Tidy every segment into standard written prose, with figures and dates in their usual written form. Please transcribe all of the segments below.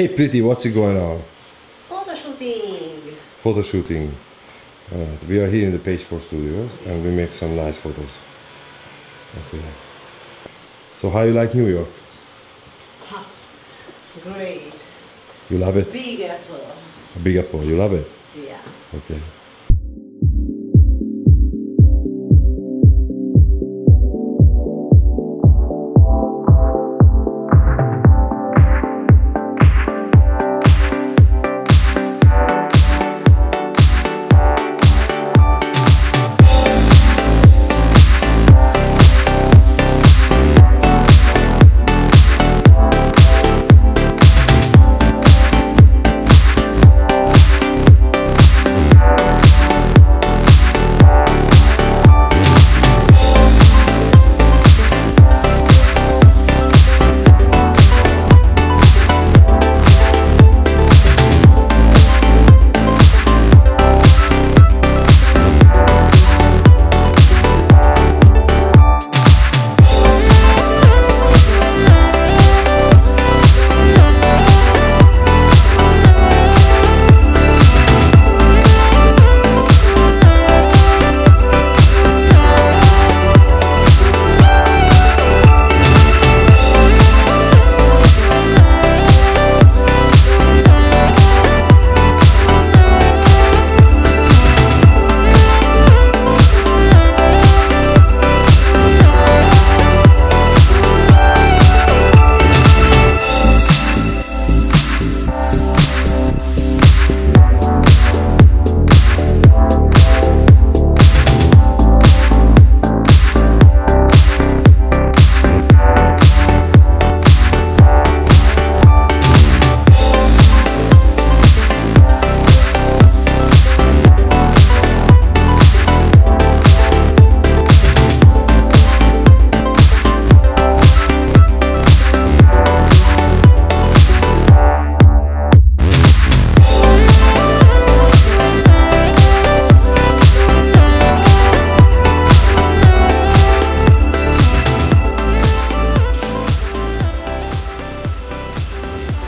Hey pretty, what's it going on? Photo shooting! Photo shooting. Alright, we are here in the Page 4 Studios and we make some nice photos. Okay. So how you like New York? Great. You love it? Big Apple. Big Apple, you love it? Yeah. Okay.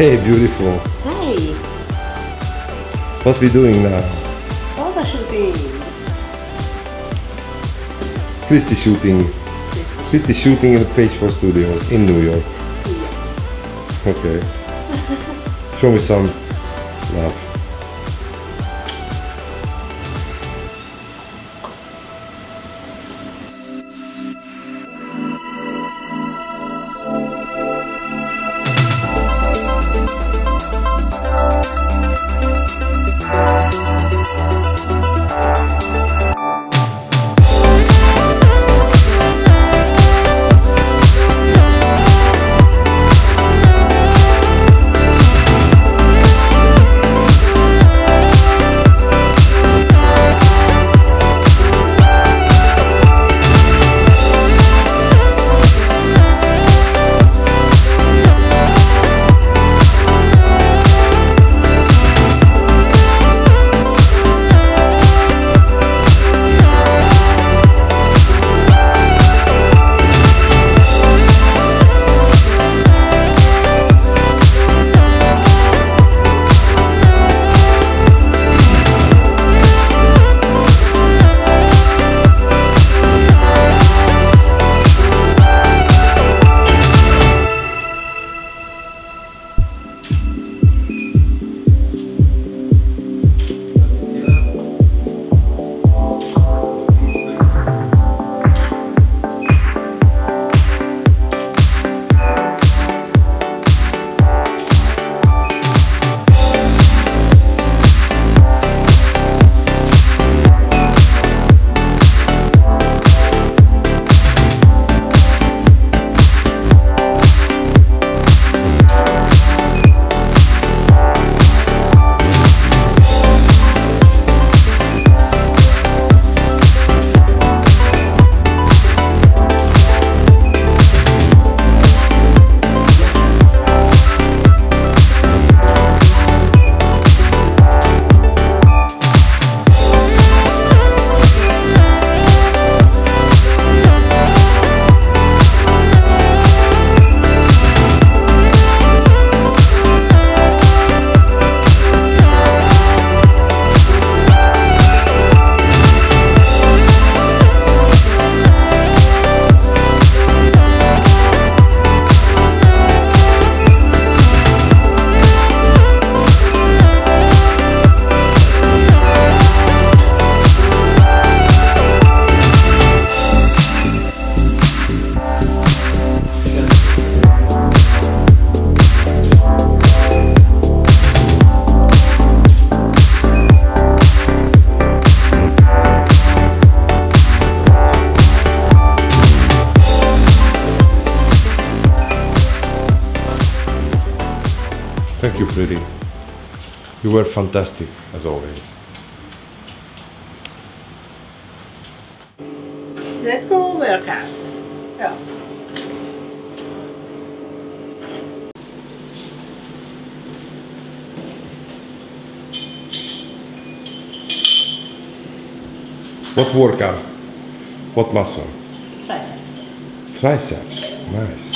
Hey, beautiful. Hi. What we doing now? Photo shooting. Kriszti shooting. Kriszti shooting in the Page 4 Studios in New York. Yeah. Okay. Show me some love. Thank you, Freddy. You were fantastic, as always. Let's go workout. Yeah. What workout? What muscle? Triceps. Triceps. Nice.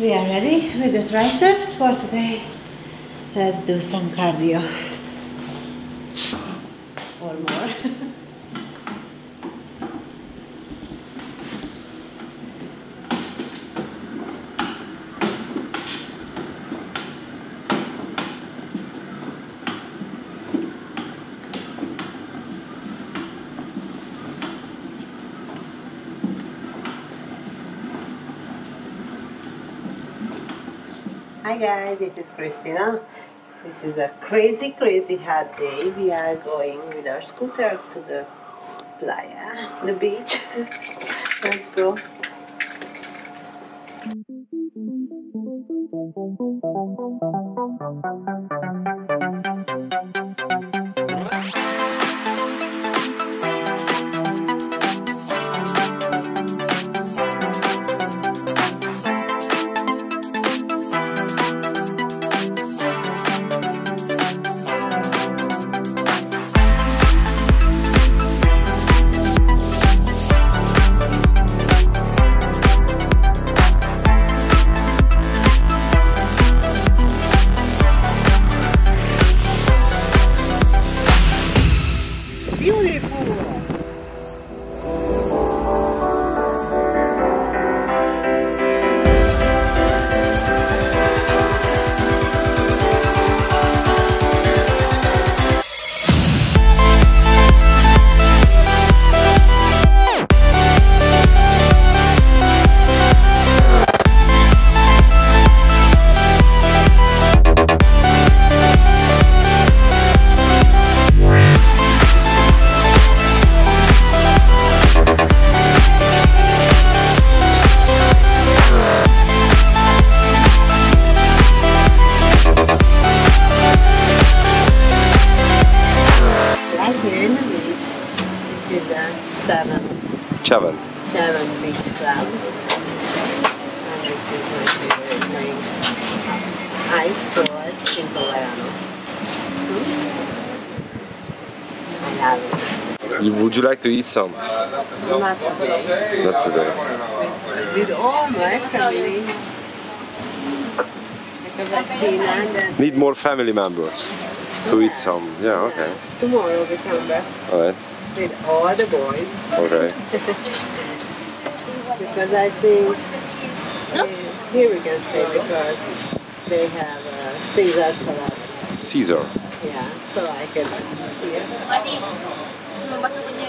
We are ready with the triceps for today. Let's do some cardio. Or more. Hi guys, this is Krisztina. This is a crazy hot day. We are going with our scooter to the playa, the beach. Let's go. This is a Chavan Beach Club. And this is my favorite drink. Ice cold Chincolano. I love it. Would you like to eat some? Not today. Not today. With all my family. Because I've seen that. Need more family members to eat some. Yeah, okay. Tomorrow we come back. Alright. With all the boys. Okay. Because I think here we can stay because they have a Caesar salad. Caesar? Yeah, so I can here.